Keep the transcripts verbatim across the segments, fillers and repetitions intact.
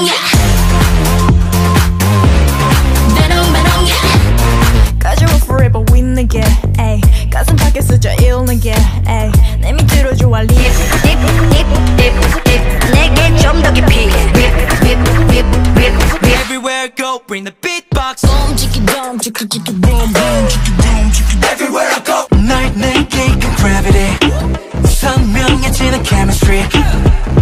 Everywhere I go, bring the beatbox. Everywhere I go, 날 내게 이끈 gravity. 선명해지는 chemistry.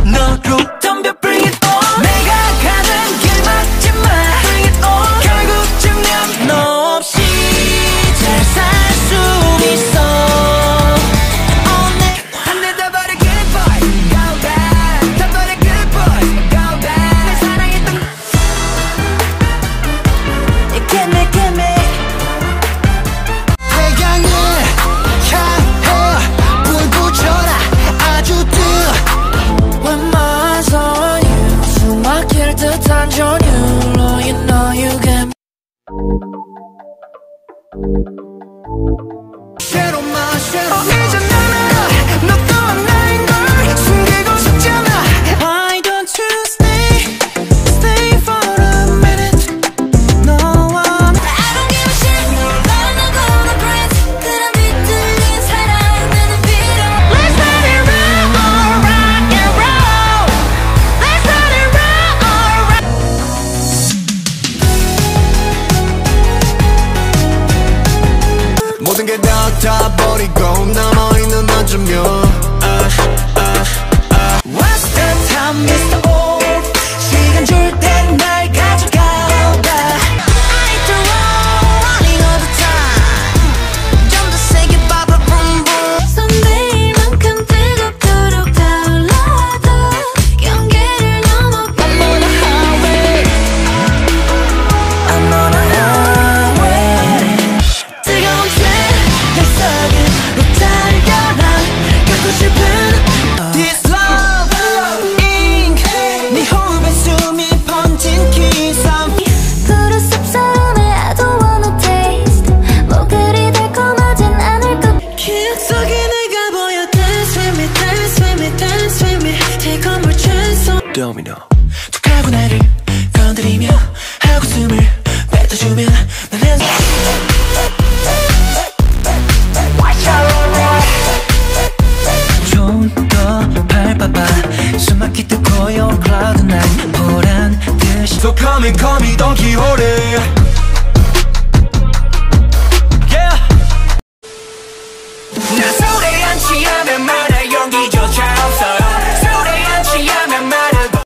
너로 덤벼 bring it on. 내가 가는 길 막지 마. Bring it on. 결국 죽는 너 없이 잘 살 수 있어. 안 돼 다 버려 good boy, go back. 다 버려 good boy, go back. 내 사랑했던 You can't make it me. Why don't you stay, stay for a minute? No one. I don't give a shit, but I'm not gonna print. 그런 비틀린 사랑하는 비로. Let's let it rock, all rock and roll. Let's let it rock, all rock. 모든 게 다 다 버리고 남아있는 난 좀 묘. Domino. 독하고 나를 건드리며 하고 숨을 뱉어주면 나는 좀 더 밟아봐 숨 막히듯 고요한 cloud nine 보란 듯이 So come and call me don't give a